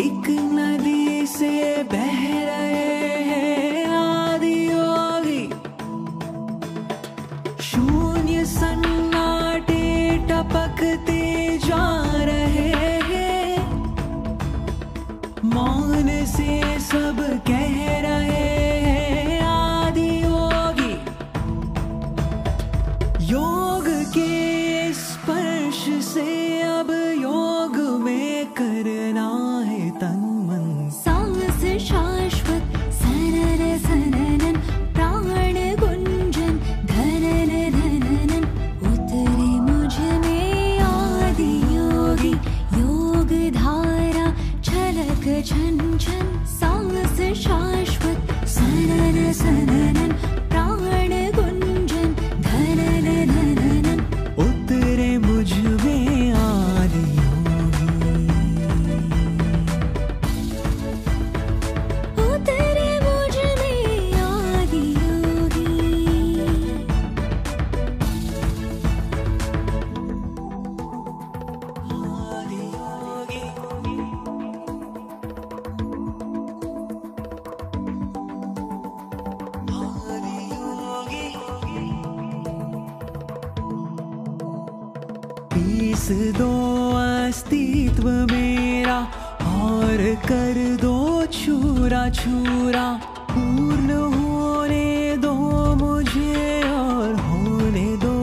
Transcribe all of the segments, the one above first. एक नदी से बह रहे हैं आदि योगी, शून्य सन्नाटे टपकते जा रहे हैं, मौन से सब कह रहे हैं आदि योगी। योग के स्पर्श से अब योग में करना है तन मन, सांस शाश्वत सरन सरनन प्राण गुंजन धनन धनन उतरे मुझ में आदि योगी। योग धारा छलक छन छन, सांस शाश्वत सरन सरनन प्राण गुंजन धनन धनन उतरे मुझ में आदि। पीस दो अस्तित्व मेरा और कर दो छूरा छूरा, पूर्ण होने दो मुझे और होने दो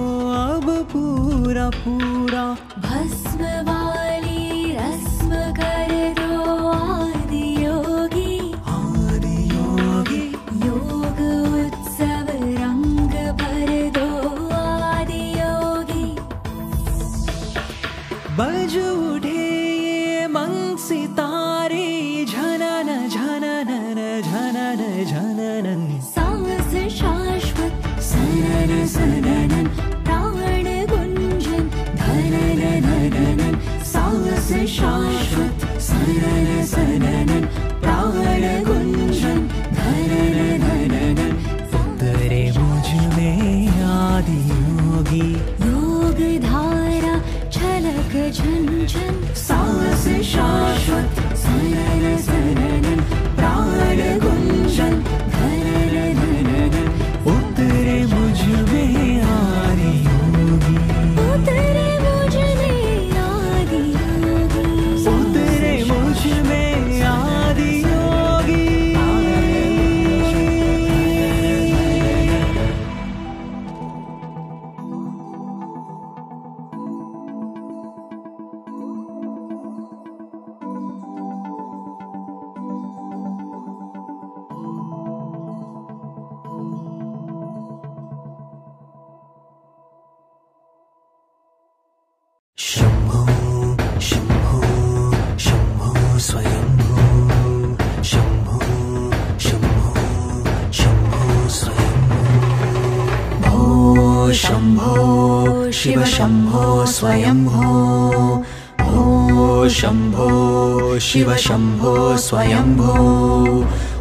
अब पूरा पूरा। भस्म वाली रस्म कर दो आदि योगी, आदि योगी योग उत्सव रंग भर दो आदि योगी। बज उठे ये मन सितारे झनन झनन झनन झनन, सांस शाश्वत सरन सरनन प्राण गुंजन धनन धनन, सांस शाश्वत सरन सरनन प्राण गुंजन धनन धनन उतरे मुझ में आदि योगी। योग धारा छलक झन झन, सांस शाश्वत सरन सरनन प्राण गुंजन धनन धनन उतरे मुझ में आदि योगी। उतरे मुझ में आदि योगी, उतरे मुझ में आदि योगी। शंभो शंभो शंभो स्वयंभो, शंभो शंभो शंभो स्वयंभो। भो शंभो शिव शंभो स्वयंभो, भो शंभो शिव शंभो स्वयंभो।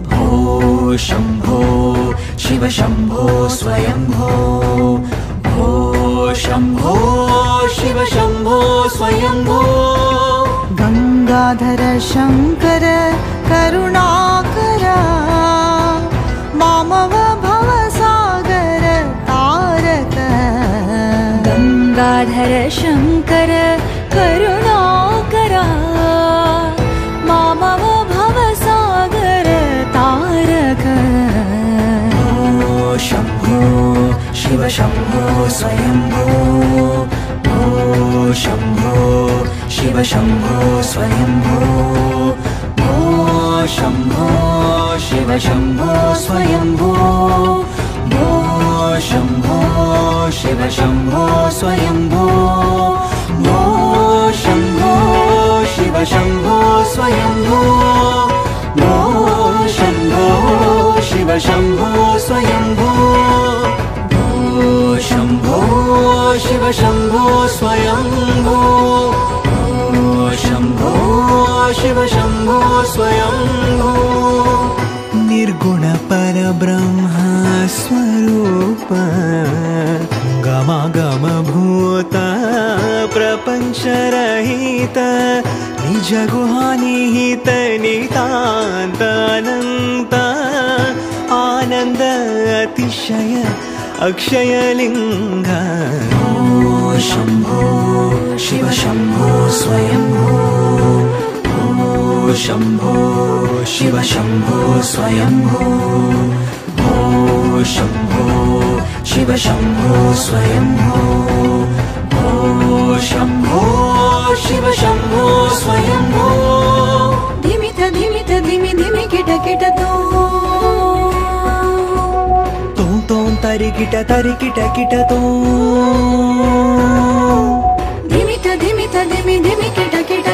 भो शंभो शिव शंभो स्वयंभो, भो शंभो शिव शंभो स्वयंभो। गंगाधर शंकर करुणाकर, मामव भव सागर तारक। गंगाधर शंकर करुणाकर, मामव भव सागर तारक। भो शंभो शिव शंभो स्वयंभो, भो शंभो शिव शंभो स्वयंभो। भो शंभो शिव शंभो स्वयंभो, भो शंभो शिव शंभो स्वयंभो। भो शंभो शिव शंभो स्वयंभो, भो शंभो शिव शंभो स्वयंभो। भो शंभो शिव शंभो स्वयंभो, भो शंभो शिव शंभो स्वयंभो। निर्गुण परब्रह्म स्वरूप, गम गम भूत प्रपंच रहित, निज गुहानिहितनितान्तानन्त आनन्द अतिशय अक्षयलिङ्ग भो शम्भो शिव शम्भो स्वयंभो भो शम्भो शिव शम्भो स्वयंभो भो शम्भो शिव शम्भो स्वयंभो भो शम्भो शिव शम्भो स्वयंभो धिमित धिमित धिमि धिमि किट किट तो तरि किट किट तो धिमित धिमित धिमि धिमि किट किट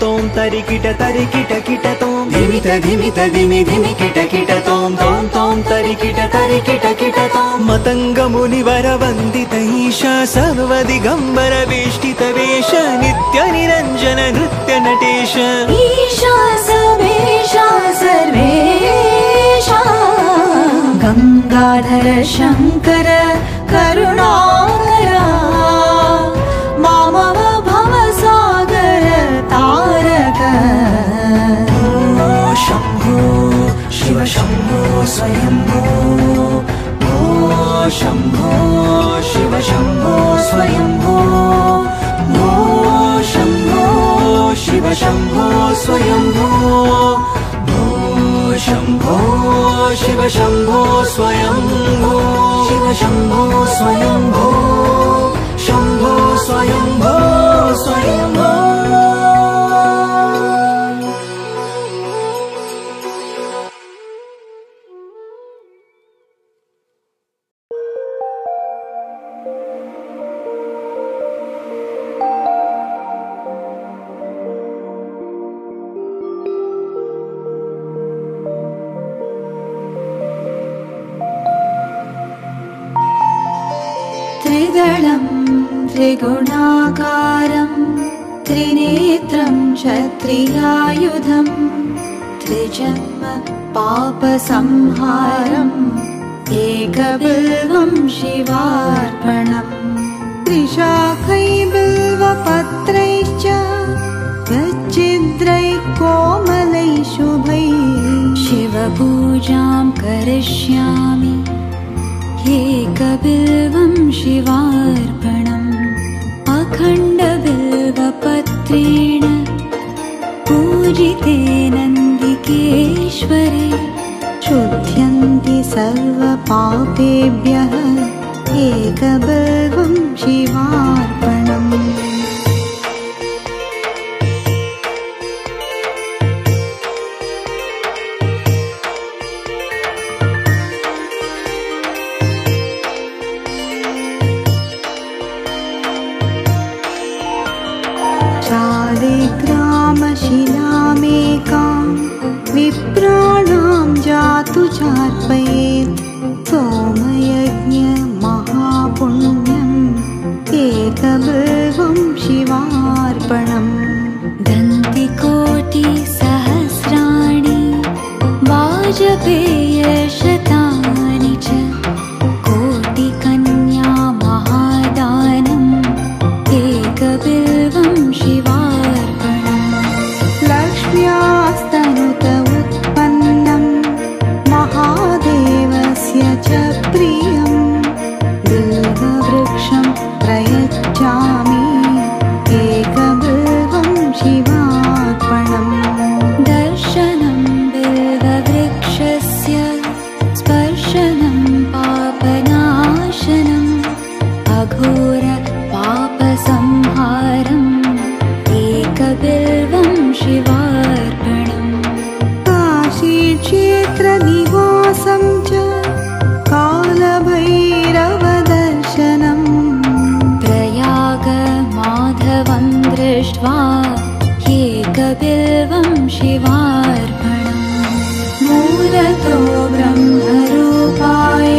तो तरि किट तो धिमित धिमित धिमि धिमि किट किट तो तरि किट किट तो मतंग मुनिवर वंदित ईशा सर्व दिगंबर वेष्टित वेश नित्य निरंजन नृत्य नटेश ईशा सर्वेशा सर्वेशा गंगाधर शंकर करुणाकरा मामव भव सागर तारक भो शंभो शिव शंभो स्वयंभो भो शंभो शिव शंभो स्वयंभो भो शंभो शिव शंभो स्वयंभो भो शंभो शिव शंभो स्वयंभो शिव शंभो स्वयंभो शंभो स्वयंभो स्वयंभो त्रिगुणाकारं त्रिनेत्रं क्षत्रियायुधं त्रिजन्म पापसंहारं एकबिल्वं शिवार्पणं त्रिशाखैबिल्वपत्रैश्च गच्छिद्रैः कोमलैः शुभैः शिवपूजां करिष्यामि एकबिल्वं शिवार्पणम् अखण्डबिल्वपत्रेण पूजिते नन्दिकेश्वरे शुध्यन्ति सर्वपापेभ्यः एकबिल्वं शिवार्पणम् शिलामेकां विप्राणां जातु चार्पयेत् सोमयज्ञ महापुण्यं एकबिल्वं शिवार्पणम् दन्तिकोटिसहस्राणि वाजपेयशतानि च कोटिकन्या महादानं एकबिल्वं शिवा स्तनुत उत्पन्नं महादेवस्य च प्रियं बिल्ववृक्षं प्रयच्छामि एकबिल्वं शिवार्पणम् दर्शनं बिल्ववृक्षस्य स्पर्शनं पापनाशनं अघोर पापसंहारम् एकबिल्वं शिवा क्षेत्रनिवासं च कालभैरवदर्शनं प्रयागमाधवं दृष्ट्वा एकबिल्वं शिवार्पणम् मूलतो ब्रह्मरूपाय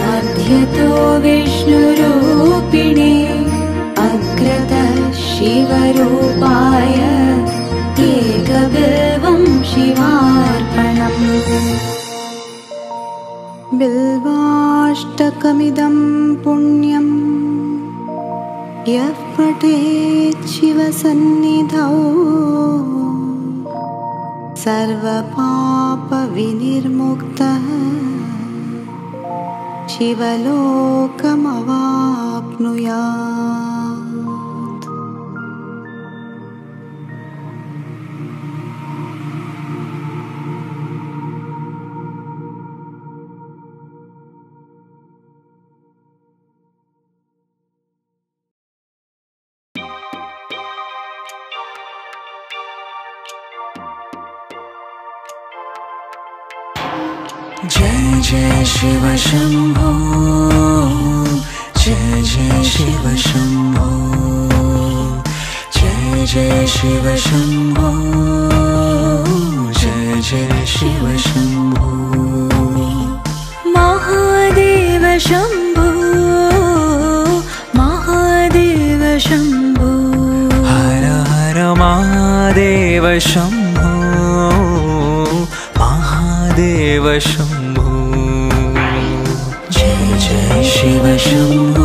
मध्यतो विष्णुरूपिणे अग्रतः शिवरूपाय एकबिल्वं शिवार्पणम् बिल्वाष्टकमिदं पुण्यम् यः पठेत् शिवसन्निधौ सर्वपापविनिर्मुक्तः शिवलोकमवाप्नुयात्। जय जय शिव शंभो, जय जय शिव शंभो, जय जय शिव शंभो, जय जय शिव शंभो। महादेव शंभो, महादेव शंभो, हर हर महादेव शंभो, महादेव शंभो। शिव शंभो,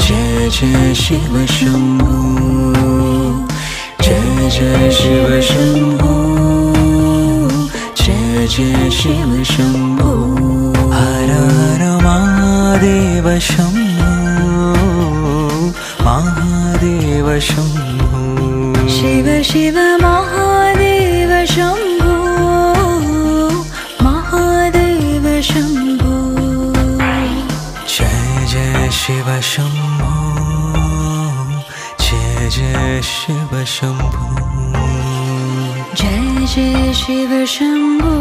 जय जय शिव शंभो, जय जय शिव शंभो, जय जय शिव शंभो। हर हर महादेव शंभो, महादेव शंभो। शिव शिव महादेव शंभो, महादेव शंभो। शिव शंभो, जय जय शिव शंभो, जय जय शिव शंभो,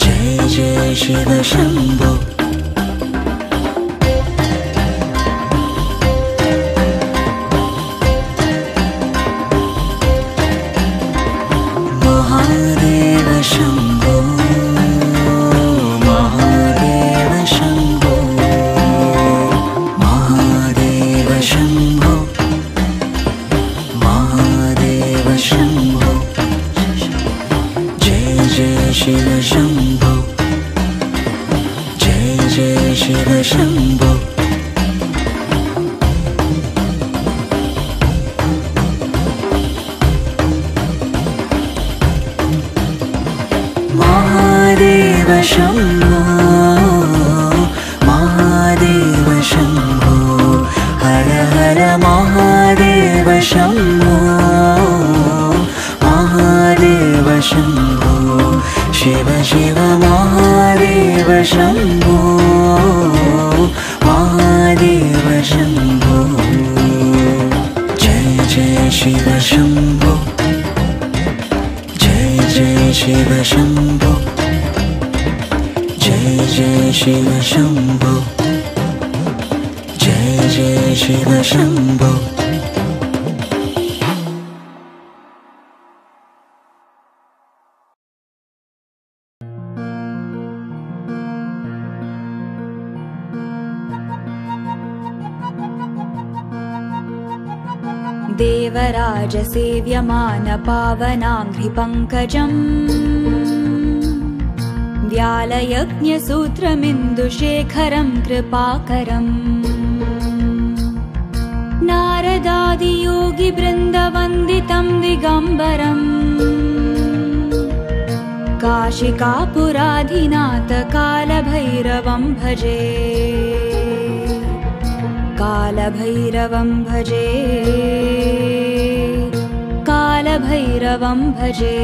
जय जय शिव शंभो। सेव्यमान पावनांघ्रिपङ्कजं व्यालयज्ञसूत्रमिन्दुशेखरं कृपाकरम् नारदादियोगिवृन्दवन्दितं दिगम्बरम् काशिकापुराधिनाथ कालभैरवं भजे, कालभैरवं भजे, कालभैरवं भजे।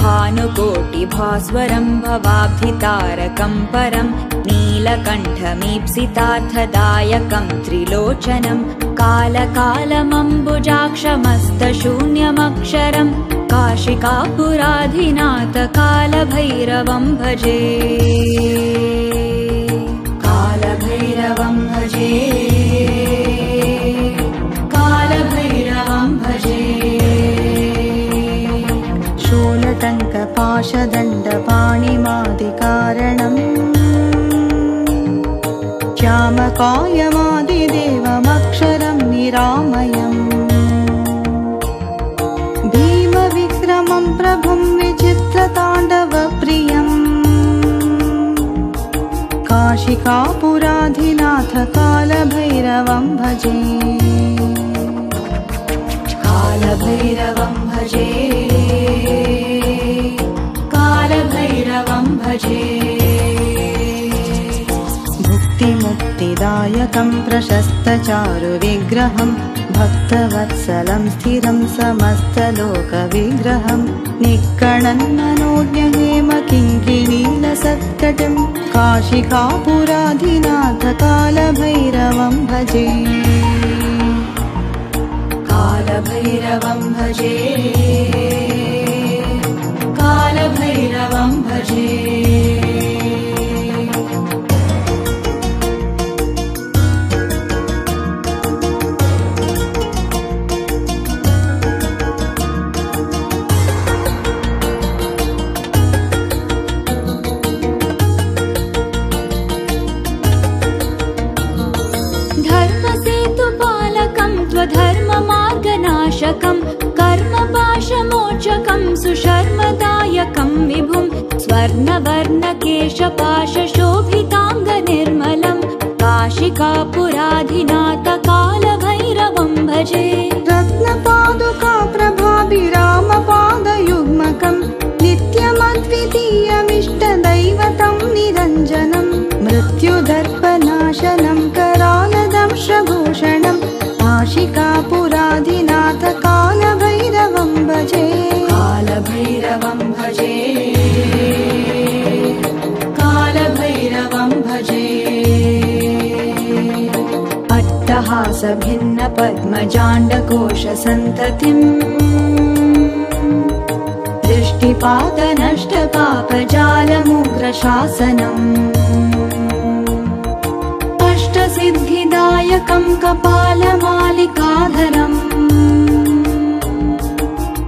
भानुकोटि भास्वरं भवाब्धितारकं परं नीलकण्ठमीप्सितार्थदायकं त्रिलोचनं कालकालमम्बुजाक्षमस्तशून्यमक्षरं काशिकापुराधिनाथ कालभैरवं भजे कालभैरवं भजे कालभैरवं भजे शूलतङ्कपाशदण्डपाणिमादिकारणम् श्यामकायमादिदेवमक्षरं निरामयम् भीमविक्रमं प्रभुं विचित्रताण्डवप्रियम् काशिकापुराधिनाथ कालभैरवं भजे कालभैरवं भजे कालभैरवं भजे भुक्तिमुक्तिदायकं प्रशस्तचारुविग्रहं भक्तवत्सलं स्थिरं समस्तलोकविग्रहं निक्कणं मनोज्ञहेमकिङ्किणीलसत्कटं काशिकापुराधिनाथ कालभैरवं भजे कालभैरवं भजे कालभैरवं भजे धर्मसेतुपालकं त्वधर्ममार्गनाशकं कर्मपाशमोचकं सुशर्मदायकं विभुं स्वर्णवर्णकेशपाशशोभिताङ्गनिर्मलं काशिकापुराधिनाथ कालभैरवं भजे रत्नपादुका प्रभाभिरामपादयुग्मकं नित्यमद्वितीयमिष्टदैवतं निरञ्जनं मृत्युदर्पनाशनं करालदंशभूषणं काशिकापुराधिनाथ कालभैरवं भजे कालभैरवं भजे कालभैरवं भजे अट्टहासभिन्नपद्मजाण्डकोशसन्ततिं दृष्टिपातनष्टपापजालमुग्रशासनम् अष्टसिद्धिदायकं कपालमालिकाधरम्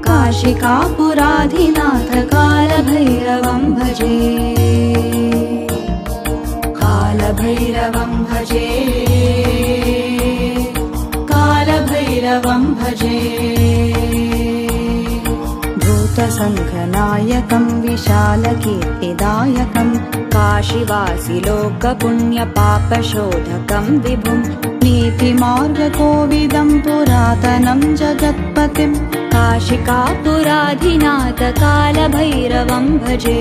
काशिकापुराधिनाथ कालभैरवं भजे कालभैरवं भजे कालभैरवं भजे भूतसङ्घनायकं विशालकीर्तिदायकं काशीवासिलोकपुण्यपापशोधकं विभुं नीतिमार्गकोविदं पुरातनं जगत्पतिं काशिकापुराधिनाथ कालभैरवं भजे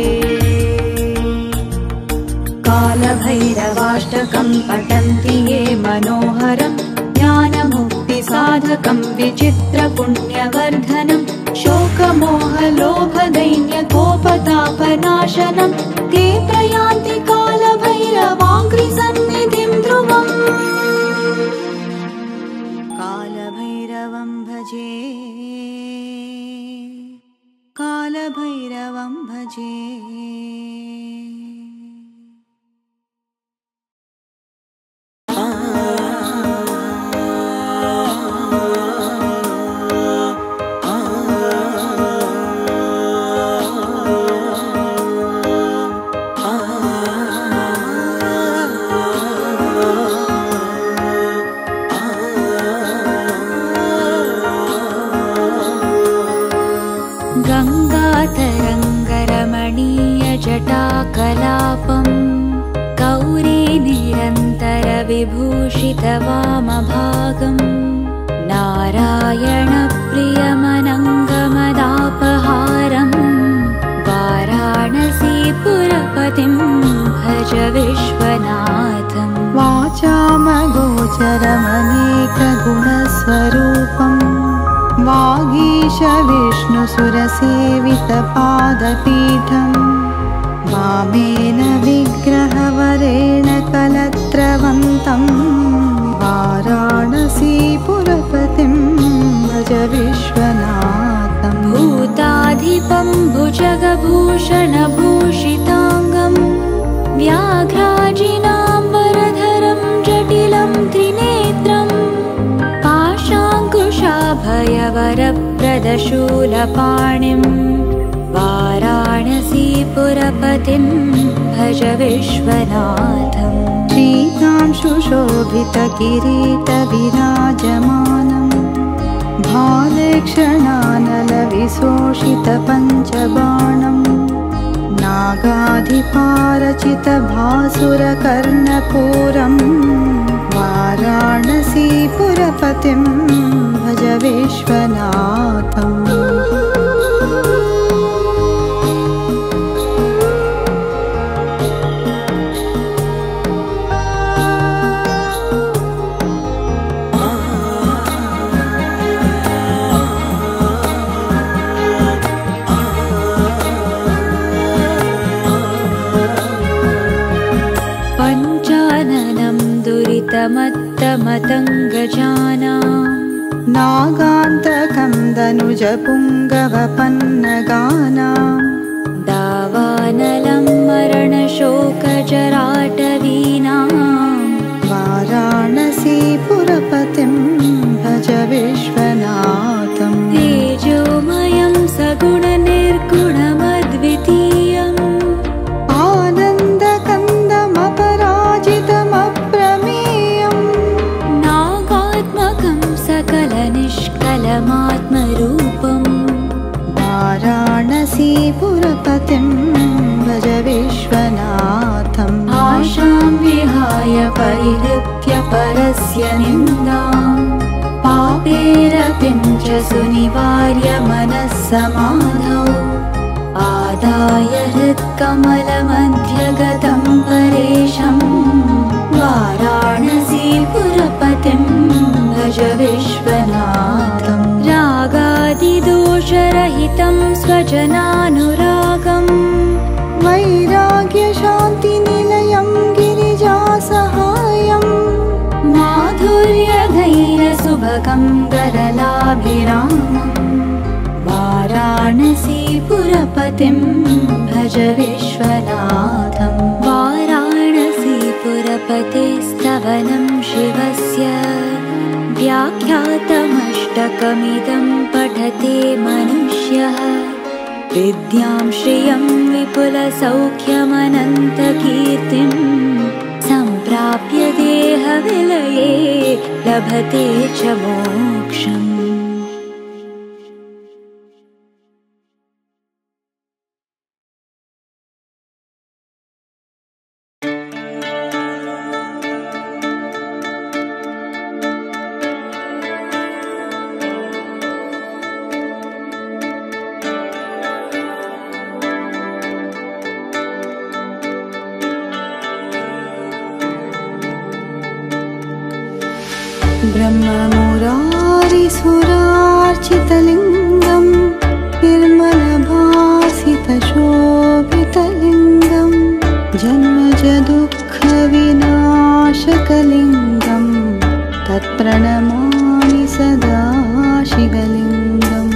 कालभैरवाष्टकं पठन्ति ये मनोहरं ज्ञानमुक्तिसाधकं विचित्रपुण्यवर्धनं शोकमोहलोभदैन्यकोपतापनाशनं ते प्रयान्ति कालभैरवाङ्घ्रिसन्निधिं ध्रुवम् कालभैरवं भजे कालभैरवं भजे विभूषितवामभागम् नारायणप्रियमनङ्गमदापहारम् वाराणसीपुरपतिं भज विश्वनाथम् वाचामगोचरमनेकगुणस्वरूपम् वागी विष्णुसुरसेवितपादपीठं वामेन विग्रहवरेण कलत्रवन्तं वाराणसीपुरपतिं भज विश्वनाथं। भूताधिपं भुजगभूषणभूषिताङ्गं व्याघ्राजिनाम्बरधरं जटिलं त्रिनेत्रं भयवरप्रदशूलपाणिं वाराणसीपुरपतिं भज विश्वनाथं। श्रीकां सुशोभितकिरीटविराजमानं भालेक्षणानलविशोषितपञ्चबाणं नागाधिपारचितभासुरकर्णपूरं वाराणसीपुरपतिं भज विश्वनाथं। पञ्चाननं दुरितमत्तमतङ्गजाना नागान्तकं धनुजपुङ्गवपन्नगाना दावानलं मरणशोकजराटवीनां वाराणसीपुरपतिं भज विश्वनाथं। तेजोमयं सगुणनिर्गुणमद्वितीयं आनन्दकन्दमपराजितमप्रमेयं नागात्मकं सकलनिष्कलमात्मरूपं वाराणसीपुरपतिं भज विश्वनाथं। आशां विहाय परिहृत्य परस्य निन्दां पापैरपिं च सुनिवार्य मनः समाधौ आदाय हृत्कमलमध्यगतं परेशं वाराणसीपुरपतिं भज विश्वनाथं। रागादिदोषरहितं स्वजनानुरागं वैराग्यशान्तिनिलयं गिरिजासहायं माधुर्यधैर्यसुभगं गरलाभिरामम् वाराणसीपुरपतिं भज विश्वनाथं। वाराणसीपुरपतेस्तवनं शिवस्य व्याख्यातमष्टकमिदं पठते मनुष्यः विद्यां श्रियं विपुलसौख्यमनन्तकीर्तिं सम्प्राप्य देहविलये लभते च मोक्षम्। ब्रह्ममुरारिसुरार्चितलिङ्गं निर्मलभासितशोभितलिङ्गं जन्मजदुःखविनाशकलिङ्गं तत्प्रणमामि सदा शिवलिङ्गं।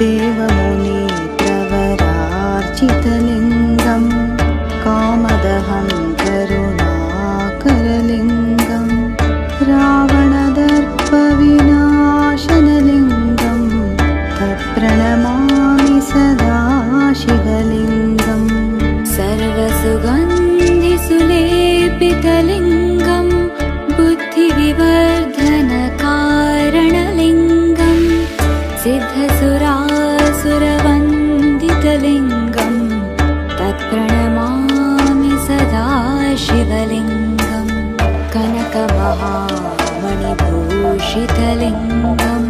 देवमुनिप्रवरार्चितलिङ्गं कामदहं करुणाकरलिङ्गं रावणदर्पविनाशनलिङ्गं तत्प्रणमामि सदा शिवलिङ्गं। सर्वसुगन्धिसुलेपितलिङ्गं बुद्धिविवर्धनकारणलिङ्गं सिद्धसुरासुरवन्दितलिङ्गं तत्प्रणमामि सदा शिवलिङ्गं। कनकमहामणिभूषितलिङ्गं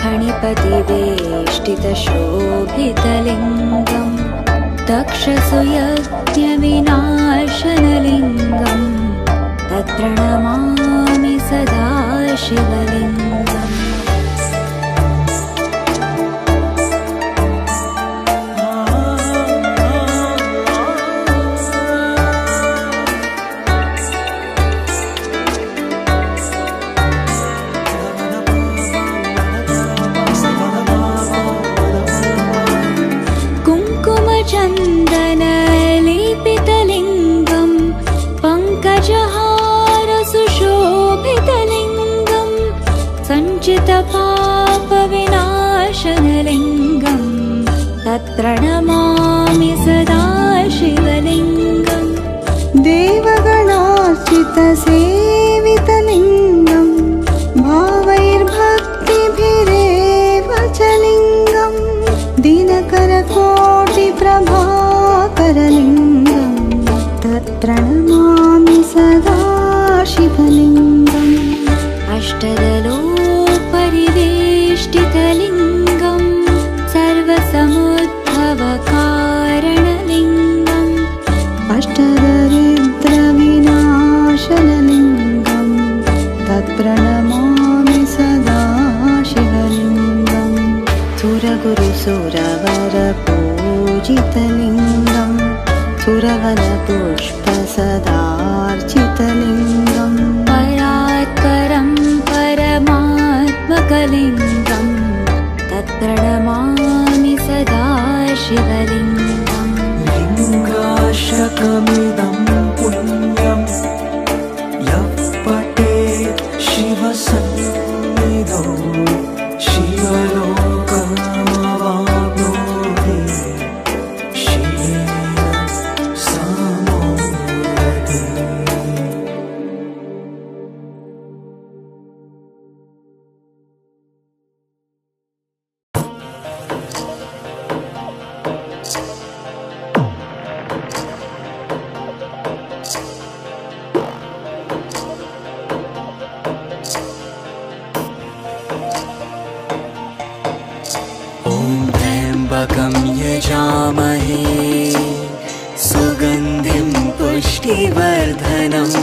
खणिपतिवेष्टितशोभितलिङ्गं दक्षसुयज्ञविनाशनलिङ्गं तत्प्रणमामि सदा शिवलिङ्गम्। सर्वपापविनाशनलिङ्गं तत्र नमामि सदा शिवलिङ्गं देवगणार्चितसेवितलिङ्गं भावैर्भक्तिभिरेव च लिङ्गं दिनकरकोटिप्रभाकरलिङ्गं तत्र नमामि सदा शिवलिङ्गम् अष्टदलोपरिवेष्टितलिङ्गं सर्वसमुद्भवकारणलिङ्गम् अष्टदरिद्रविनाशनलिङ्गं तत्र नमामि सदा शिवलिङ्गं सुरगुरुसुरवरपूजितलिङ्गं सुरवनपुष्पसदार्चितलिङ्गं परात्परं परमात्मकलिङ्गं तत्र नमामि सदा शिवलिङ्गं लिङ्गाष्टकमिदं पुण्यं यः पठेत् शिवसन्निधौ शिवलोकमवाप्नोति शिवेन समोदते। ॐ त्र्यम्बकं यजामहे सुगन्धिं पुष्टिवर्धनम्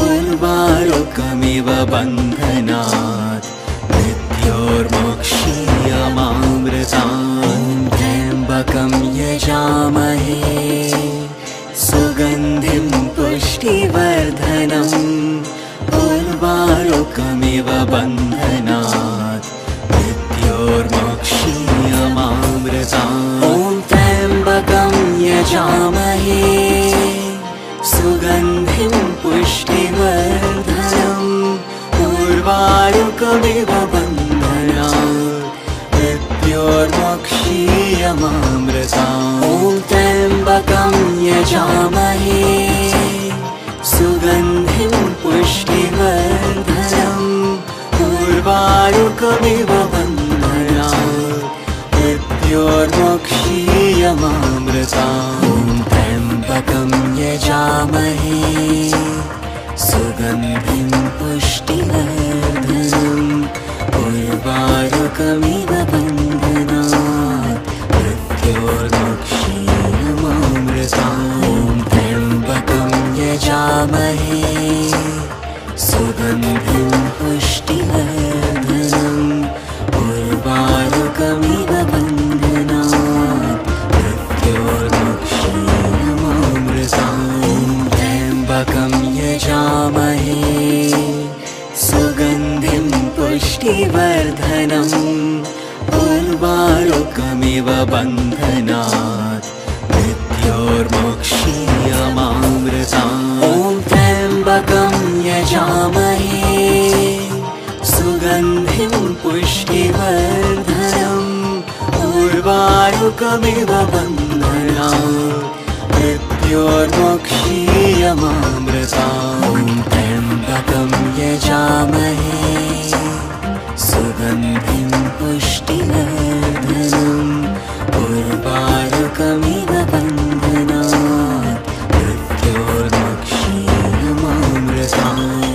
उर्वारुकमिव बन्धनात् मृत्योर्मुक्षीयमामृतात्। त्र्यम्बकं यजामहे सुगन्धिं पुष्टिवर्धनम् उर्वारुकमिव बन्धनात् मृत्योर्मुक्षीयमामृतात्। ॐ त्र्यम्बकं यजामहे सुगन्धिं पुष्टिवर्धनम् उर्वारुकमिव बन्धनात् मृत्योर्मुक्षीयमामृतात्। ॐ त्र्यम्बकं यजामहे सुगन्धिं पुष्टिवर्धनम् उर्वारुकमिव बन्धनात् मृत्योर्मुक्षीयमामृतात्। ॐ त्र्यम्बकं यजामहे सुगन्धिं पुष्टिवर्धनम् उर्वारुकमिव बन्धनात् मृत्योर्मुक्षीयमामृतात्। ॐ त्र्यम्बकं यजामहे सुगन्धिं पुष्टिवर्धनम् उर्वारुकमिव बन्धनात् मृत्योर्मुक्षीयमामृतात्। ॐ त्र्यम्बकं यजामहे सुगन्धिं पुष्टिवर्धनम् उर्वारुकमिव बन्धनात् मृत्योर्मुक्षीयमामृतात्। ॐ त्र्यम्बकं यजामहे सुगन्धिं पुष्टिवर्धनम् उर्वारुकमिव बन्धनात् मृत्योर्मुक्षीयमामृतात्। ॐ त्र्यम्बकं यजामहे सुगन्धिं पुष्टिवर्धनम् उर्वारुकमिव बन्धनात् मृत्योर्मुक्षीयमामृतात्।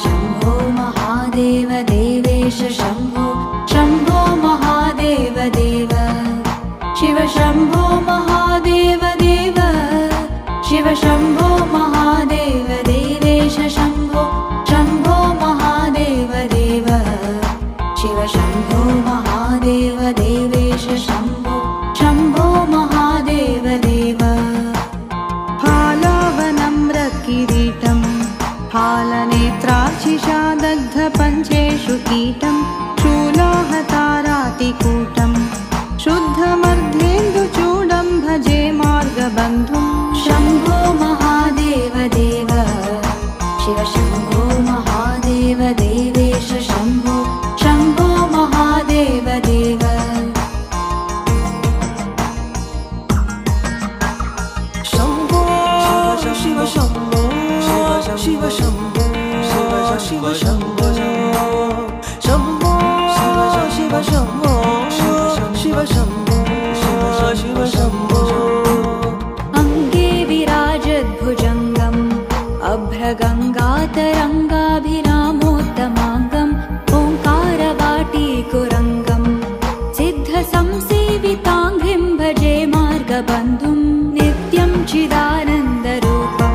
शंभो महादेव देवेश शंभो शंभो महादेव देव। शिव शंभो महादेव देवेश शंभो शंभो महादेव देव फालावनम्रकिरीटं फालनेत्राक्षिषा दग्धपञ्चेषु कीटं शूलाहतारातिकूटं शुद्धमर्धेन्दुचूडं भजे मार्गबन्धुं शंभो महादेव देव शिव शंभो महादेव देवेश शंभो शंभो महादेव देव शंभो शिव शंभो शिव शंभो शिव शंभो शंभो शिव शंभो शिव शंभो शिव शंभो अंगे विराजद्भुजङ्गम् अभ्रगङ्गातरङ्गाभिरामोत्तमाङ्गम् ओङ्कारवाटीकुरङ्गम् सिद्धसंसेविताङ्घ्रिं भजे मार्गबन्धुं नित्यं चिदानन्दरूपं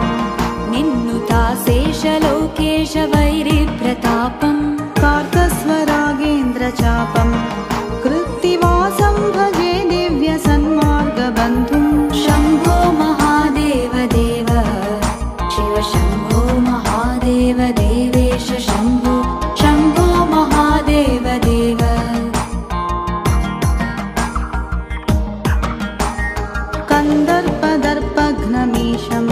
निन्नुताशेषलोकेशवैरिप्रतापं कार्तस्वरागेन्द्रचापं कृत्तिवासं भजे दिव्यसन्मार्गबन्धुं शम्भो महादेव देव शिव शम्भो महादेव देवेश शम्भो शम्भो महादेव देव कन्दर्पदर्पघ्नमीशं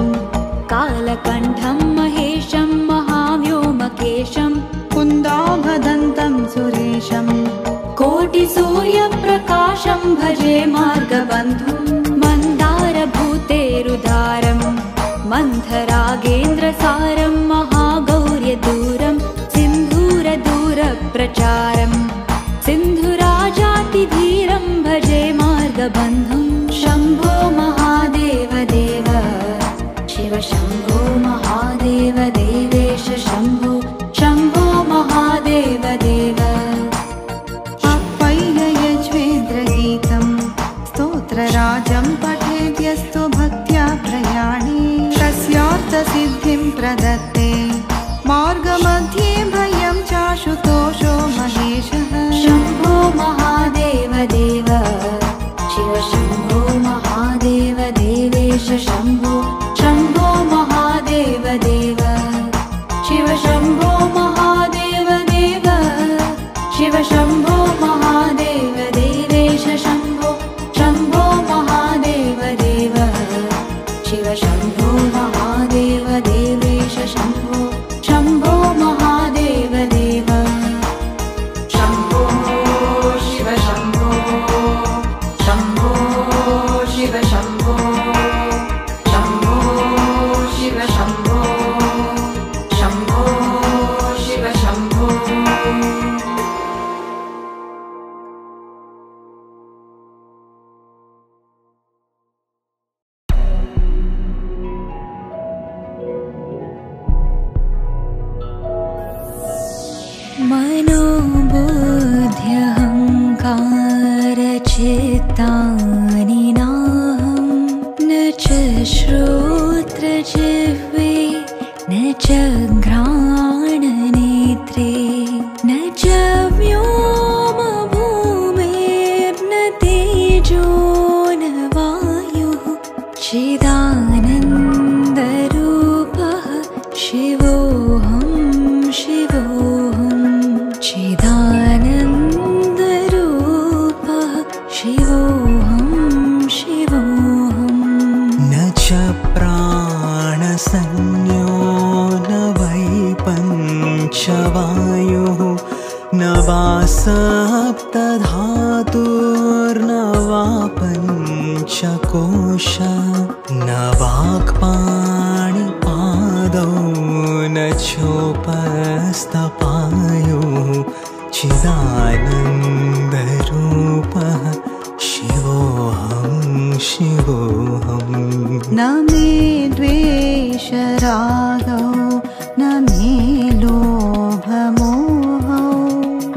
कालकण्ठं महेशं महाव्योमकेशं कुन्दाभदन्तं सुरेशं कोटिसूर्यप्रकाशं भजे मार्गबन्धुं मन्दारभूतेरुदारं मन्थरागेन्द्रसारं महागौर्यदूरं सिन्धूरदूरप्रचारं सिन्धुराजातिधीरं भजे मार्गबन्धुं शम्भो महादेव देव शिव शम्भो महादेव देवेश शम्भो शम्भो महादेव देव यज्वेन्द्रगीतं स्तोत्रराजं पठेद्यस्तो भक्त्या प्रयाणे तस्यार्थसिद्धिं प्रदत्ते मार्गमध्ये भयं चाशुतोषो महेशः शम्भो महादेव देव शिव शम्भो महादेव देवेश शम्भो शम्भो महादेव देव शिव शम्भो महादेव देव शिव शम्भो महादेव देवेश शम्भो महादेव देव शिव शम्भो महादेव देवेश शम्भो महादेव देव शम्भो शिव शम्भो शम्भो शिव शम्भो शम्भो शिव शम्भो शम्भो शिव शम्भो मनोबुद्ध्यहङ्कारचित्तानि नाहं न च श्रोत्रजिह्वे न च घ्राणनेत्रे न च व्योमभूमिर्न तेजो न वायुः चिदानन्दरूपः शिवोऽहं शिवोऽहं चिदानन्दरूपः शिवोऽहं शिवोऽहं न च प्राणसंज्ञो न वै पञ्चवायुः न वा सप्तधातुर्न वा पञ्चकोश न वाक्पाणिपादौ न चोपस्तपायुः चिदानन्दरूपः शिवोऽहं शिवोऽहं न मे द्वेषरागौ न मे लोभमोहौ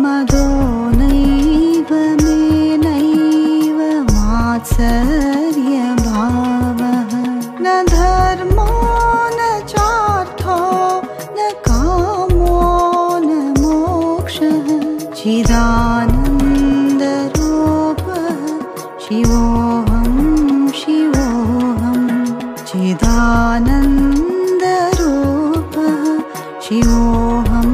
मदो नैव मे नैव मात्सर्यभावः न धर्मो न चार्थो न कामो न मोक्षः चिदा सच्चिदानन्दरूप शिवोऽहं चिदानन्दरूप शिवोऽहं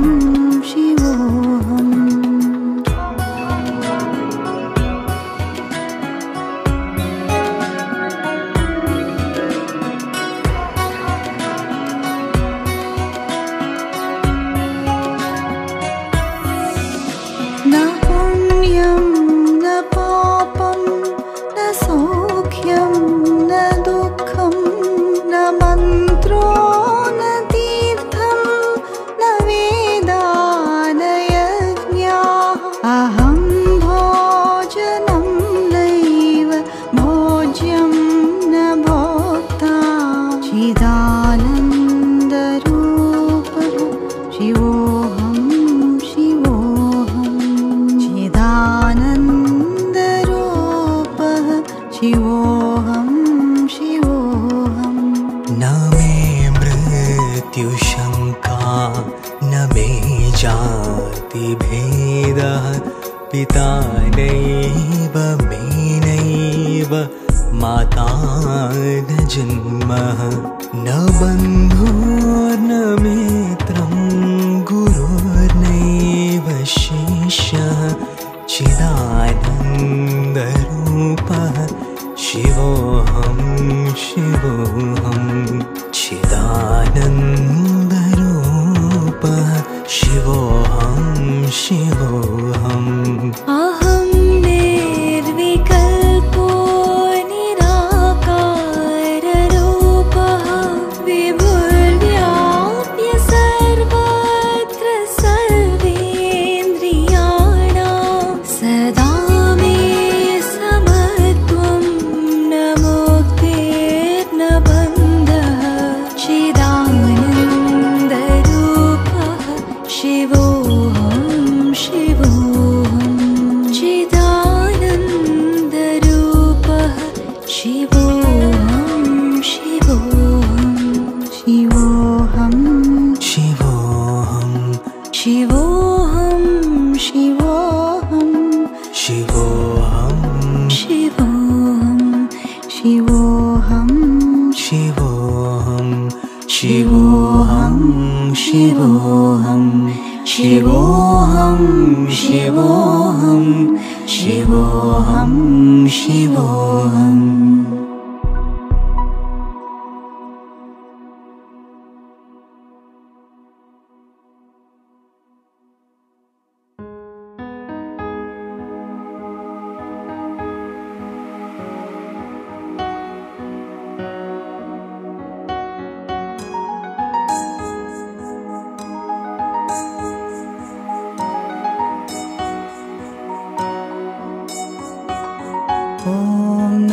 Om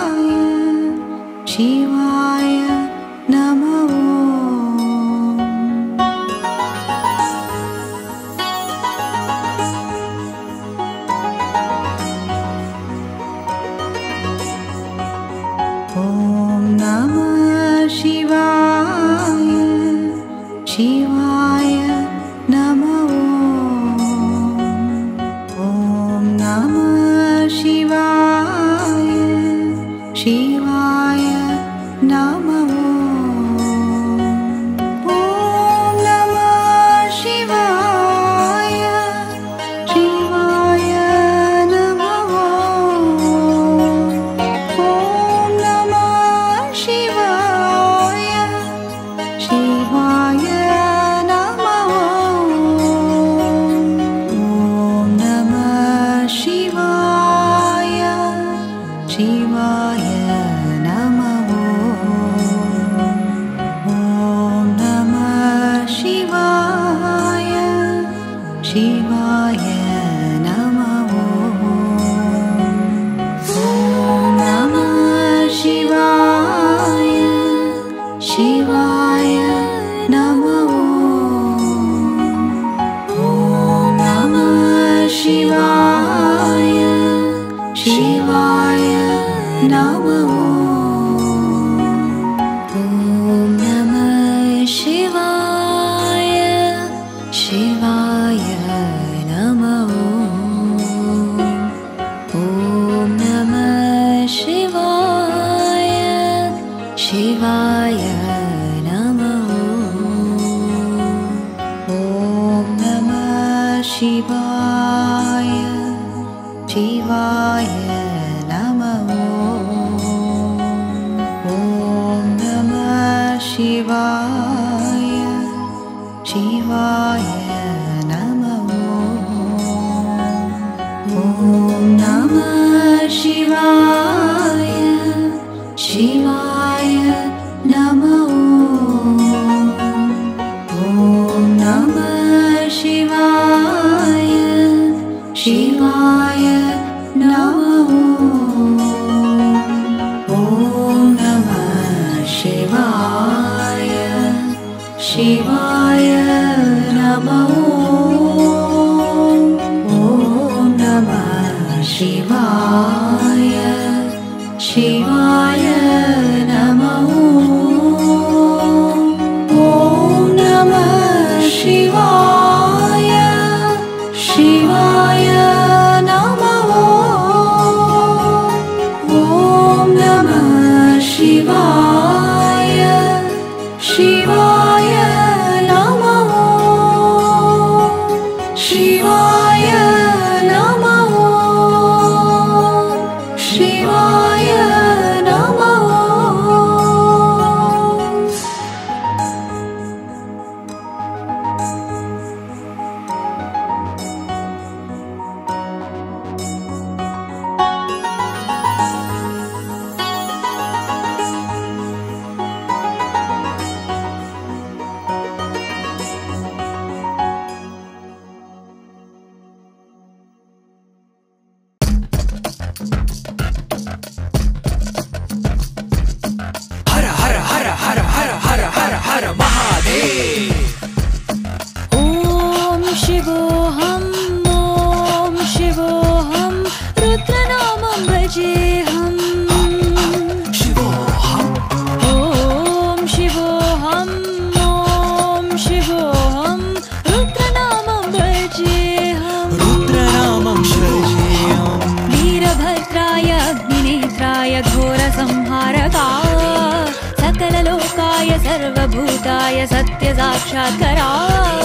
Namah Shivaya, Shivaya. शिवाय शिवाय नमः ओम नमः शिवाय शिवाय नमः ओम नमः शिवाय शिवाय नमः ओम नमः शिवाय शिवाय नमः ओम नमः शिवाय शिवाय नमः ओम नमः शिवाय शिवाय नमः ओम नमः शिवाय शिवाय नमः ओम नमः शिवाय शिवाय नमः शिवाय नमः शिवाय नमः हर हर हर हर हर हर हर हर महादेव ओम शिवोऽहम् ओम शिवोऽहम् रुद्रनामं भजेऽहम् शिवोऽहम् ओम शिवोऽहम् रुद्रनामं भजेऽहम् रुद्रनामं भजेऽहम् वीरभद्राय अग्निनेत्राय घोरसंहारकाय सकललोकाय सर्वभूताय सत्यसाक्षात्काराय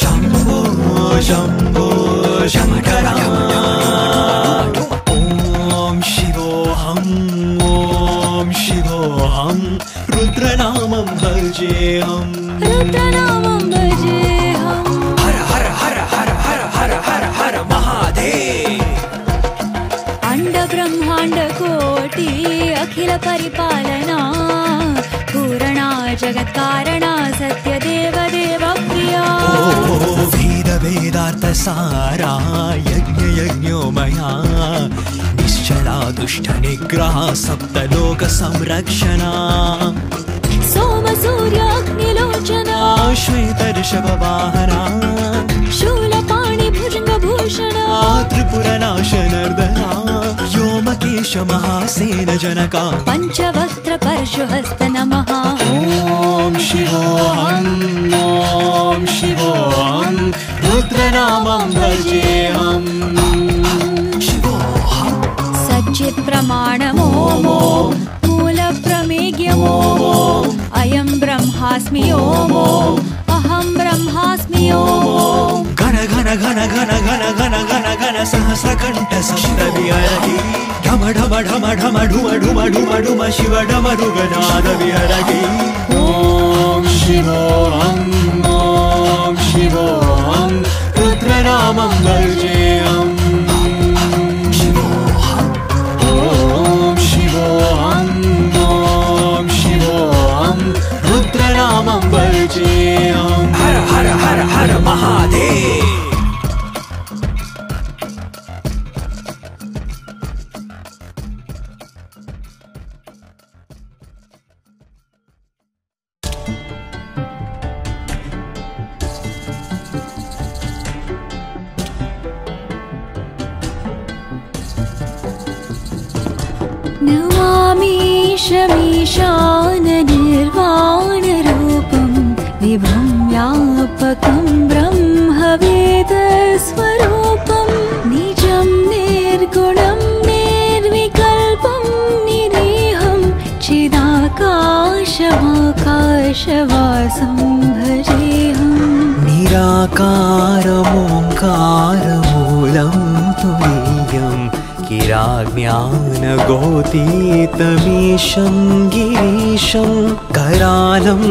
शंभो शंभो शंकरा ओम शिवोऽहम् रुद्रनामं भजेऽहम् रुद्रनामं भजेऽहम् हर हर हर हर हर हर हर हर महादेव अंड ब्रह्मांड कोटि अखिल परिपालना पूरणा जगत्कारणा सत्य देव देव प्रिया वेद वेदार्थ सारा यज्ञ यज्ञोमया निश्चला दुष्ट निग्रह सप्त लोक संरक्षणा सोम सूर्याग्निलोचना श्वेत ऋषभ वाहना शूलपाणि भुजंग भूषणा त्रिपुरनाशनर्दना व्योमकेश महासेन जनका पंचवक्त्र परशुहस्त नमः ओम शिवोऽहम् रुद्रनामं भजेऽहम् शिवोऽहम् सच्चित् प्रमाणम् ओम मूलप्रमेयम् ओम अयं ब्रह्मास्मि ओम अहं ब्रह्मास्मि ओम घन घन घन घन घन घन घन घन सहस्रकण्ठ सप्तविहरति ढम ढम ढम ढम ढुम ढुम ढुम ढुम शिव ढम ऋगनाद विहरति ओम शिवोऽहम् रुद्रनामं भजेऽहम् रुद्रनामं भजेऽहम् हर हर हर हर महादेव शमीशान निर्वाण रूपं विभं व्यापकं ब्रह्मवेद स्वरूपं निजं निर्गुणं निर्विकल्पं निरीहं चिदाकाशवाकाशवासं भजेऽहम् निराकारमों ओङ्कारमूलं तुमीयं किराज्ञानगोतीतमीशं गिरीशं करालं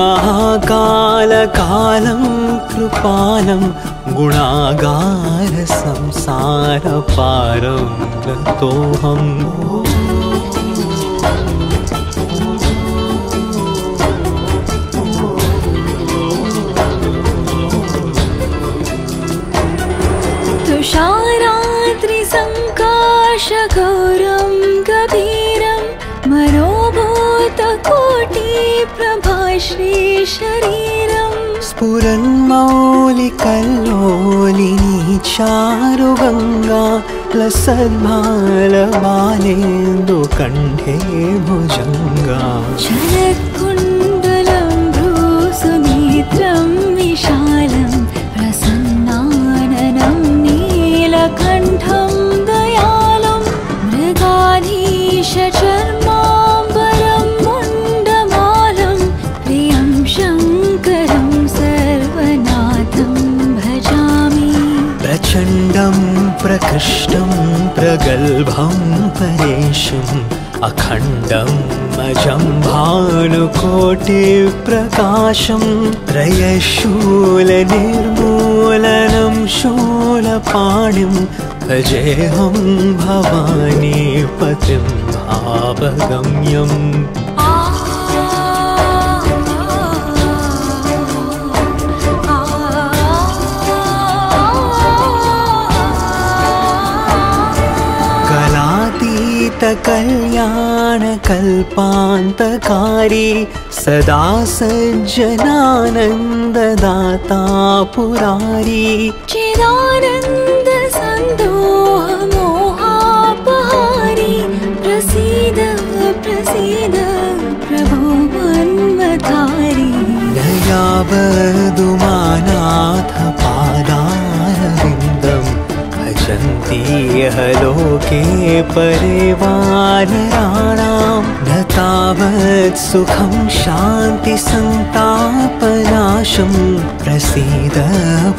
महाकालकालं कृपालं गुणागारसंसारपारं गतोऽहम्। तुषाराद्रिसङ्काश गौरं गभीरं मरोभूतकोटिप्रभाश्रीशरीरं स्फुरन्मौलिकल्लोलिनी चारुगङ्गा लसद्भालबालेन्दुकण्ठे भुजङ्गा शरत्कुण्डलं भ्रूसुनेत्रं विशालम् कंठं दयालं मृगाधीश चर्माम्बरं मुण्डमालं प्रियं शङ्करं सर्वनाथं भजामि। प्रचण्डं प्रकृष्टं प्रगल्भं परेशम् अखण्डं अजं भानुकोटिप्रकाशं त्रयशूलनिर्मूलनं शूलपाणिं भजेऽहं भवानीपतिं भावगम्यम्। कल्याणकल्पान्तकारी सदा सज्जनानन्ददाता पुरारी चिदानन्दसन्दोहमोहापहारी प्रसीद प्रसीद प्रभो मन्मथारी। दयावदुमानाथ पादारविन्दम् भजन्तीह लोके परिवाराणां न तावत् सुखं शान्तिसन्तापनाशं प्रसीद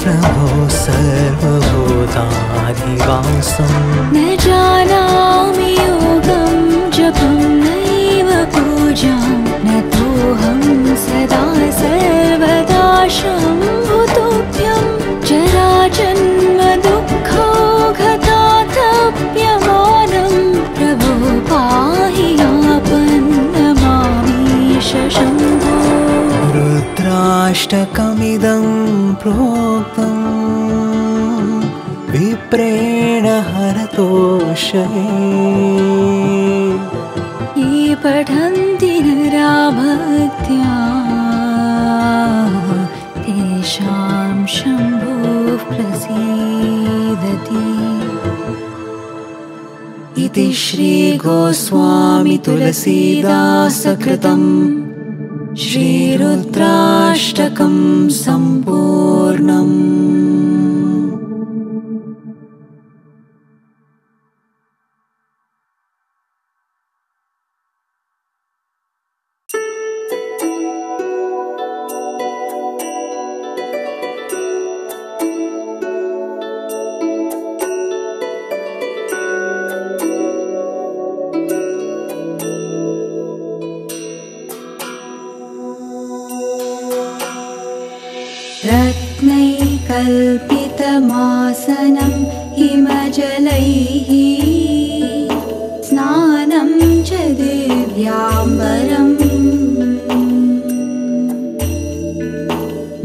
प्रभो सर्वभूताधिवासं। न जानामि योगं जपं नैव पूजां न तोऽहं सदा सर्वदा शम्भुतोऽप्यं जराजन्म दुःखौ घाताप्यमानं प्रभो पाहि यापन्नमामीश शम्भो। रुद्राष्टकमिदं प्रोक्तं विप्रेण हरतोषये ये पठन्ति नरा भक्त्या तेषां शम्भुः प्रसीदति। इति श्री गोस्वामी तुलसीदासकृतं श्री रुद्राष्टकं सम्पूर्णम्। कल्पितमासनं हिमजलैः स्नानं च दिव्याम्बरं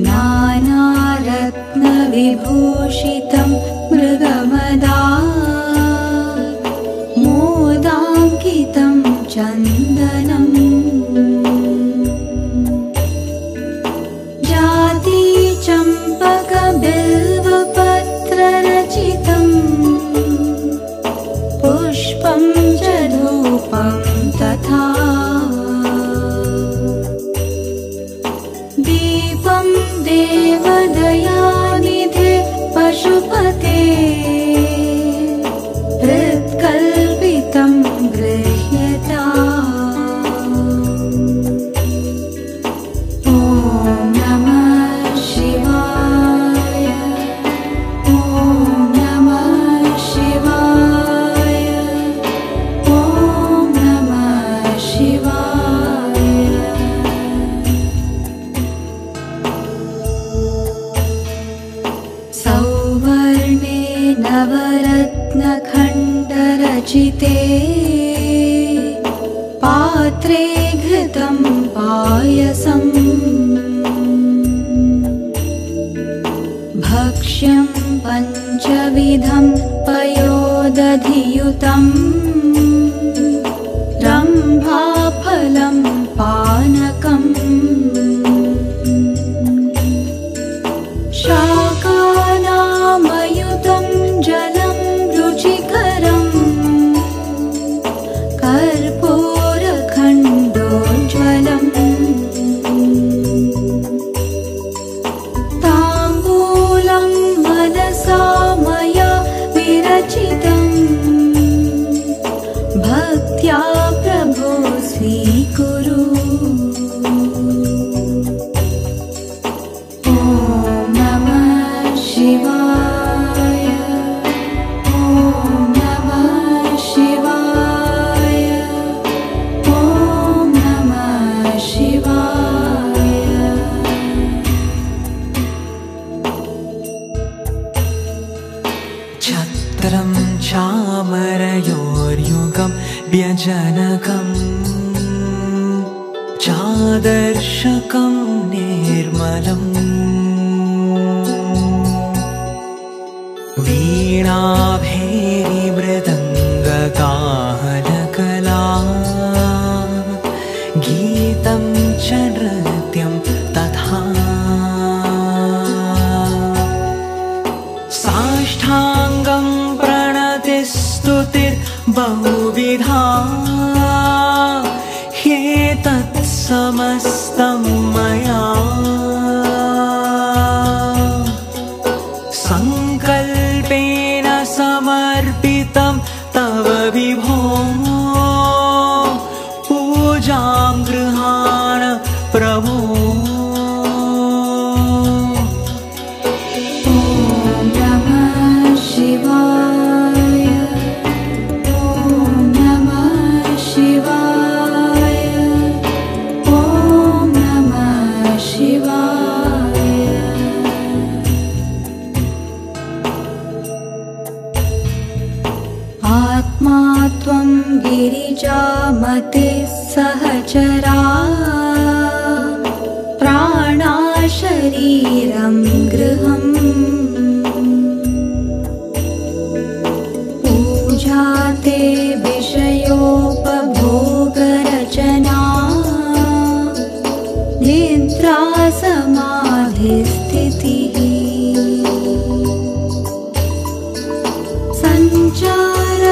नानारत्नविभूषितं मृगमदा मोदाङ्कितं चन्दनम्। पुष्पं च धूपं तथा दीपं देवदयानिधे पशुपते नवरत्नखण्डरचिते पात्रे घृतं पायसं भक्ष्यं पञ्चविधं पयोदधियुतं रम्भाफलं पानकम् शाकानामयुतं जलं रुचिकरं कर्पूरखण्डोज्ज्वलं ताम्बूलं मनसा मया विरचितं भक्त्या प्रभो स्वीकुरु। जनकं चादर्शकं निर्मलं वीणाभेरि मृदङ्गकाहनकला गीतं च नृत्यं तथा साष्टाङ्गं प्रणतिस्तुतिर्बहुधा ह्येतत् समस्तं मया संकल्पेन समर्पितं तव विभो पूजां गृहाण प्रभो। ॐ नमः शिवाय। गिरिजामते सहचरा प्राणाशरीरं गृहम् पूजाते विषयोपभोगरचना निद्रा समाधिस्थितिः सञ्चार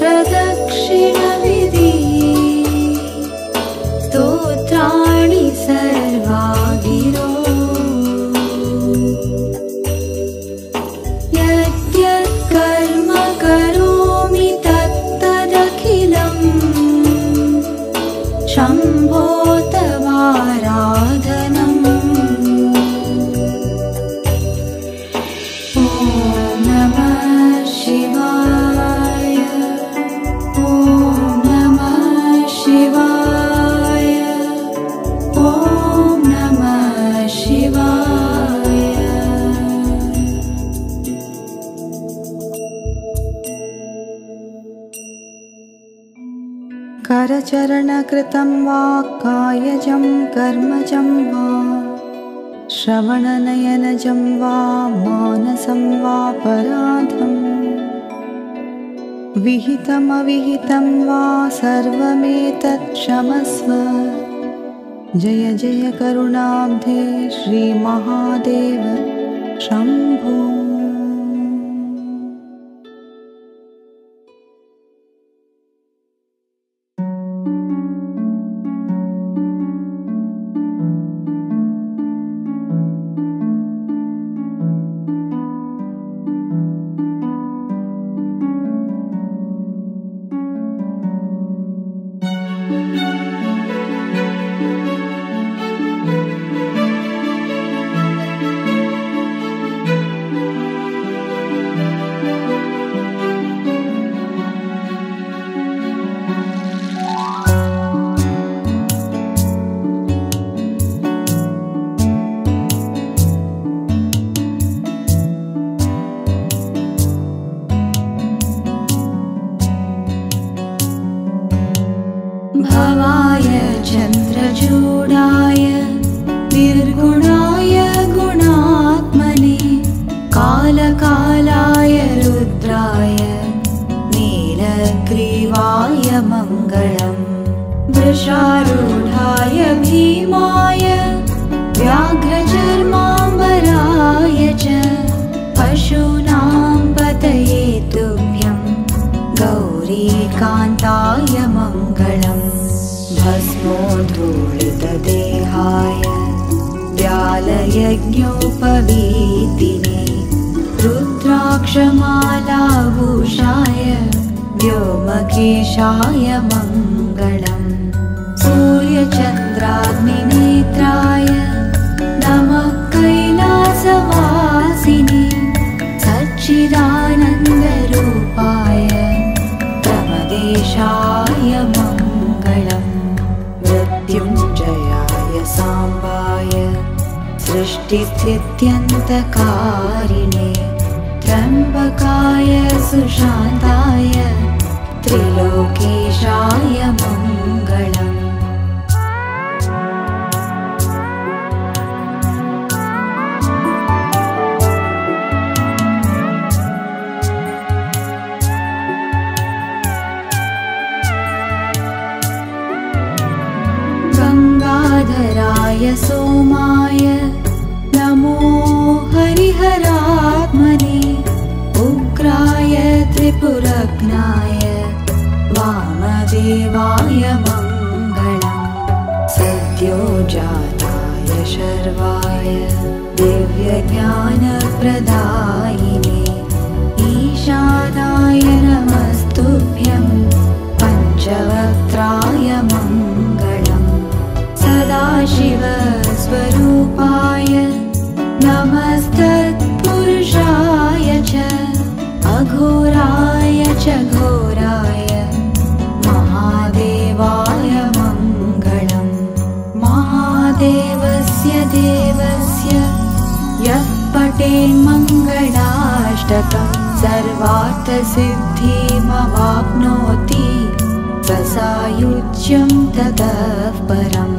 प्रदक्षिणविधि स्तोत्राणि सर्वा गिरो यत् कर्म करोमि तत्तदखिलं शम्भो तवाराधनम्। ॐ नमः शिवाय। करचरणकृतं वा कायजं कर्मजं वा श्रवणनयनजं वा मानसं वा पराधं विहितमविहितं वा सर्वमेतत् क्षमस्व। जय जय करुणाब्धे श्रीमहादेव शम्भो। शारूढ़ाय भीमाय व्याघ्रचर्माम्बराय च पशूनां पतये तुभ्यं गौरीकान्ताय मङ्गलम् भस्मोद्धूलितदेहाय व्यालयज्ञोपवीतिने रुद्राक्षमालाभूषाय व्योमकेशाय मङ्गलम् सूर्यचन्द्राग्निनेत्राय नमः कैलासवासिने सच्चिदानन्दरूपाय तमदेशाय मङ्गलम् मृत्युञ्जयाय साम्बाय सृष्टिस्थित्यन्तकारिणे त्र्यम्बकाय सुशान्ताय त्रिलोकेशाय मङ्गलम्। गंगाधराय सोमाय नमो हरिहरात्मने उग्राय त्रिपुरग्नाय वामदेवाय मङ्गलम्। सद्योजाताय शर्वाय दिव्यज्ञानप्रदायिने ईशानाय नमस्तुभ्यं पञ्चवक्त्राय मङ्गलम्। सदाशिवस्वरूपाय नमस्तत्पुरुषाय च अघोराय च घोराय महादेवाय मङ्गलम्। महादेवस्य देवस्य यः पठेन्मङ्गलाष्टकम् सर्वार्थसिद्धिमवाप्नोति स सायुज्यं ततः परम्।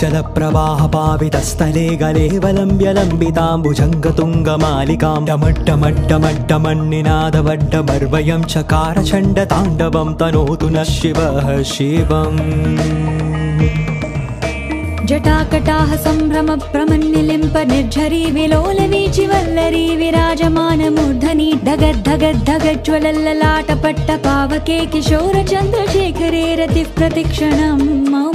जलप्रवाहपावितस्थले गलेवलम्ब्यलम्बिताम्बुजङ्गतुङ्गमालिकां डमट्टमट्टमट्टमन्निनादवड्डमर्वयं चकारचण्डताण्डवं तनोतु नः शिवः शिवम्। जटाकटाः सम्भ्रमभ्रमन्निलिम्पनिर्झरी विलोलनीचिवल्लरी विराजमानमूर्धनि धगद्धगद्धगज्ज्वलल्ललाटपट्टपावके किशोरचन्द्रशेखरे रतिः प्रतिक्षणं मम।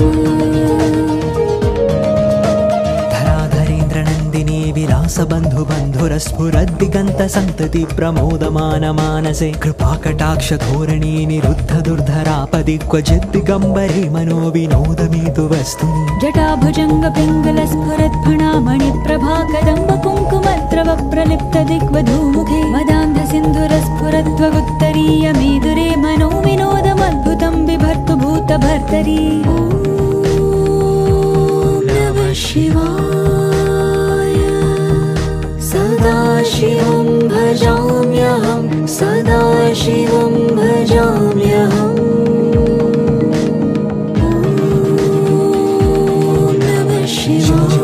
सबन्धुबन्धुरस्फुरद्दिगन्तसन्तति प्रमोदमानमानसे कृपाकटाक्षधोरणी निरुद्धदुर्धरापदि क्वचिद्दिगम्बरे मनोविनोदमितु वस्तुनि। जटाभुजङ्गपिङ्गलस्फुरत्फणामणिप्रभाकदम्बकुङ्कुमद्रवप्रलिप्तदिग्वधूमुखे मदान्धसिन्धुरस्फुरत्वगुत्तरीयमेदुरे मनोविनोदमद्भुतं बिभर्तुभूतभर्तरि। ॐ नमः शिवाय। सदाशिवं भजाम्यहं सदाशिवं भजाम्यहं। ॐ नमः शिवाय।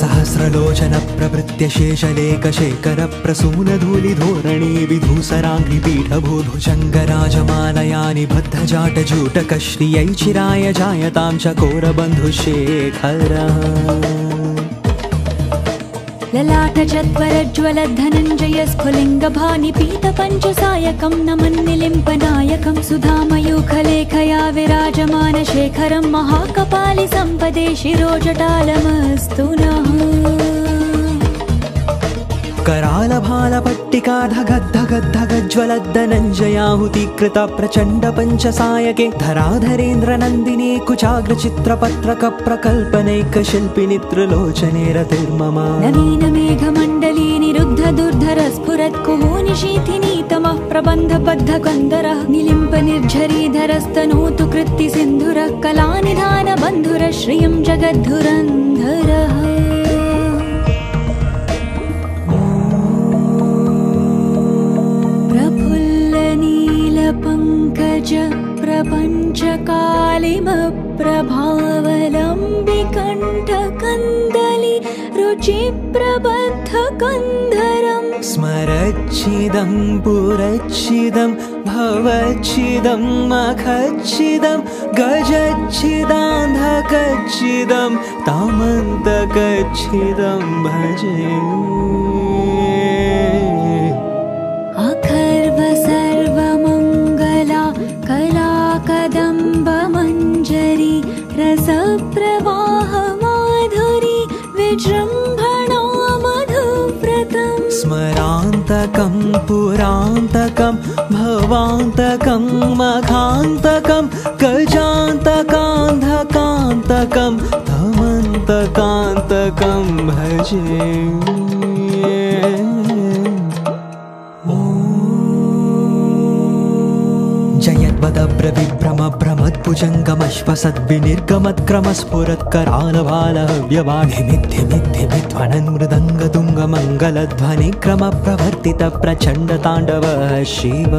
सहस्रलोचन प्रवृत्य शेषलेखशेखर प्रसूनधूलिधोरणी विधूसराङ्घ्रिपीठभूभुजङ्गराजमालयानि बद्धजाटजूटकश्रियै चिराय जायतां चकोरबन्धुशेखर। ललाटचत्वरज्ज्वलधनञ्जयस्फुलिङ्गभानिपीतपञ्चसायकं नमन्निलिम्पनायकं सुधामयूखलेखया विराजमानशेखरं महाकपालि सम्पदे शिरोजटालमस्तु नः। करालभालपट्टिका धगद्धगद्धगज्ज्वलद्धनञ्जयाहुतिकृत प्रचण्ड पञ्चसायके धराधरेन्द्र नन्दिने कुचाग्रचित्रपत्रक प्रकल्पनैकशिल्पिनि त्रिलोचने रतिर्मम नवीन मेघमण्डली निरुद्ध दुर्धर स्फुरत्कुहूनि शीथिनी तमः प्रबन्धबद्धकन्दरः निलिम्प निर्झरीधरस्तनोतु कृत्ति सिन्धुरः कलानिधान बन्धुरः श्रियं जगद्धुरन्धरः पंकज प्रपंच कालिम प्रभावलंबि कंठकंदली रुचि प्रबद्ध कंधरम स्मरच्छिदं पुरच्छिदं भवच्छिदं मखच्छिदं गजच्छिदान्धकच्छिदं तामन्तकच्छिदं भजे कदम्बमञ्जरी रसप्रवाह माधुरी विजृम्भणा मधुव्रतं स्मरान्तकं पुरान्तकं भवान्तकं मघान्तकं गजान्तकान्धकान्तकं तमन्तकान्तकं भजे प्रविभ्रम भ्रमत्पुजङ्गमश्वसद्विनिर्गमत्क्रमस्फुरत्करालभालव्यवाघिमिद्धिमिद्धिमिध्वनन् मृदङ्गतुङ्गमङ्गलध्वनिक्रमप्रवर्तित प्रचण्डताण्डवः शिव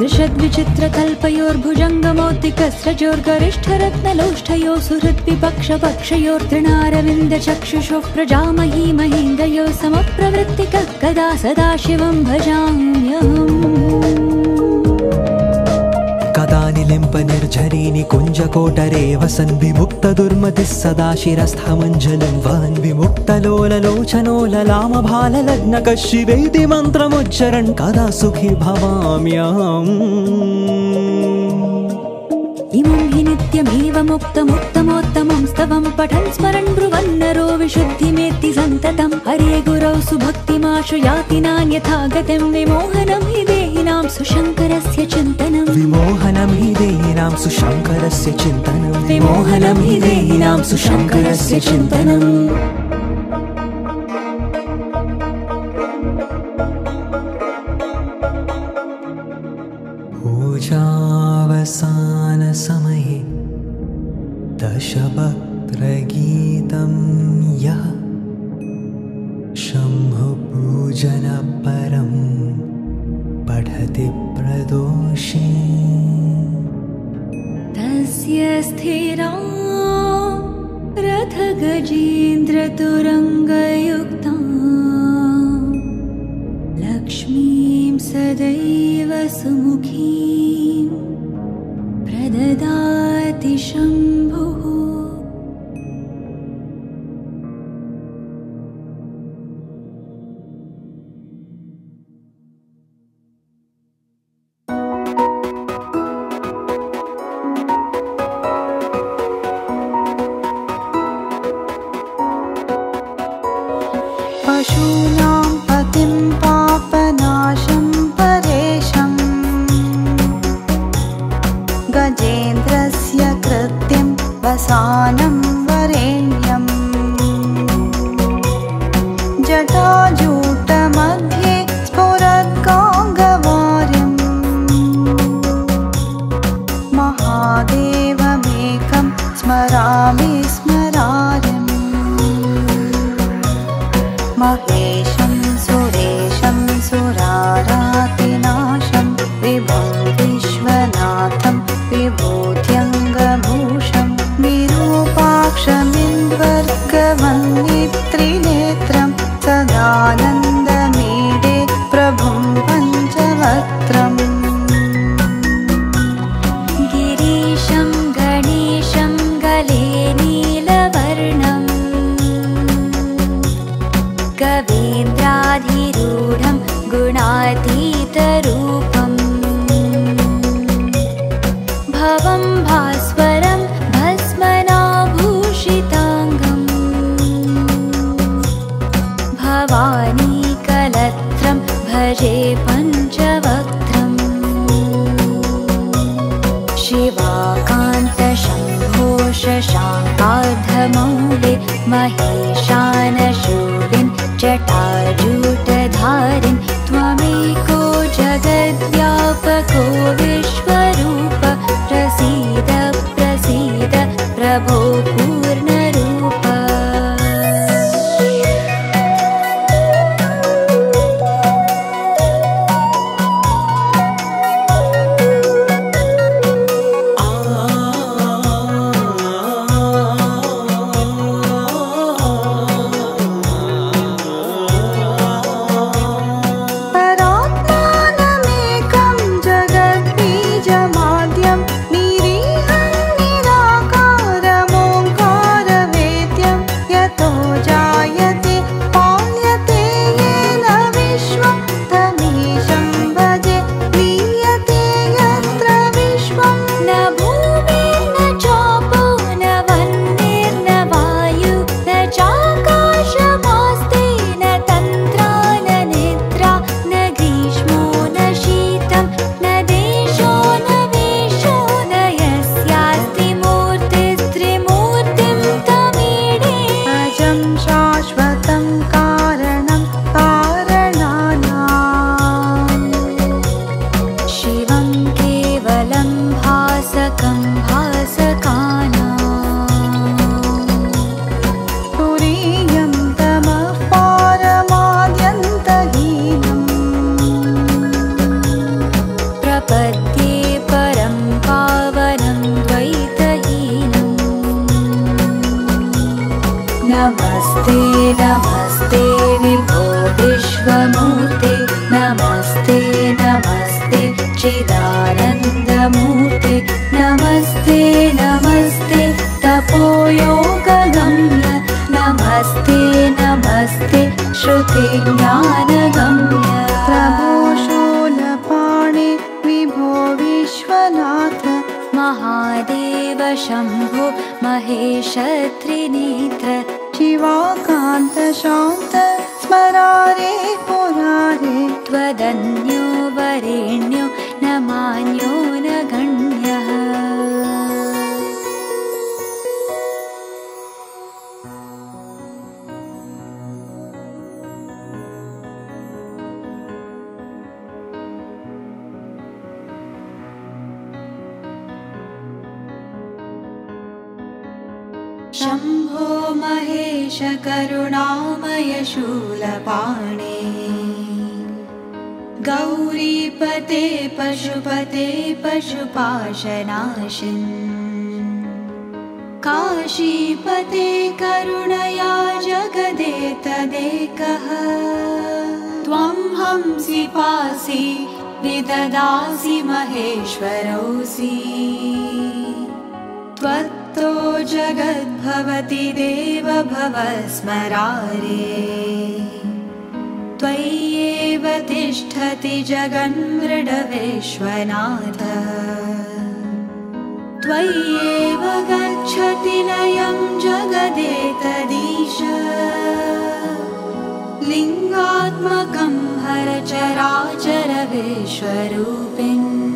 दृशद्विचित्रकल्पयोर्भुजङ्गमौक्तिकस्रजोर्गरिष्ठरत्नलोष्ठयोः सुहृत्पिपक्षपक्षयोर्तृणारविन्दचक्षुषोः प्रजामही महीन्द्रयोः समप्रवृत्तिकः कदा सदा शिवं भजाम्यहम् कदा निलिम्प निर्झरी निकुञ्जकोटरे वसन् विमुक्त दुर्मतिः सदा शिरस्थमञ्जलं वहन् विमुक्तलोललोचनो ललामभाललग्नक शिवेति मन्त्रमुच्चरन् कदा सुखी भवाम्यहम् इमं हि नित्यमेव मुक्तमुत्तमोत्तमं स्तवं पठन् स्मरन् ब्रुवन्नरो विशुद्धिमेति सन्ततं हरे गुरौ सुभक्तिमाशु याति नान्यथा गतिं विमोहनं हि देहिनां सुशङ्करस्य चिन्तनं विमोहनं हि देहिनां सुशङ्करस्य चिन्तनं विमोहनं हि देहिनां सुशङ्करस्य चिन्तनम् समये दशभक्त्रगीतं यः शम्भुपूजनपरं पठति प्रदोषे तस्य स्थिरं रथगजेन्द्रतुरङ्गयुक्तं लक्ष्मीं सदैव सुमुखीम् ददाति शम्भुः भास्वरं भस्मनाभूषिताङ्गं मौले महेशान शूरिं जटाजूटधारिं त्वमेको जगद्व्यापको विश्वरूप प्रसीद प्रसीद प्रभो पूर्णरूप। शम्भो महेश करुणामय शूलपाणे गौरीपते पशुपते पशुपाशनाशिन् काशीपते करुणया जगदेतदेकः त्वं हंसि पासि विददासि महेश्वरोऽसि तो जगद्भवति देव भव स्मरारे त्वय्येव तिष्ठति जगन्मृडविश्वनाथ त्वय्येव गच्छति लयं जगदेतदीश लिङ्गात्मकं हर चराचर विश्वरूपिन्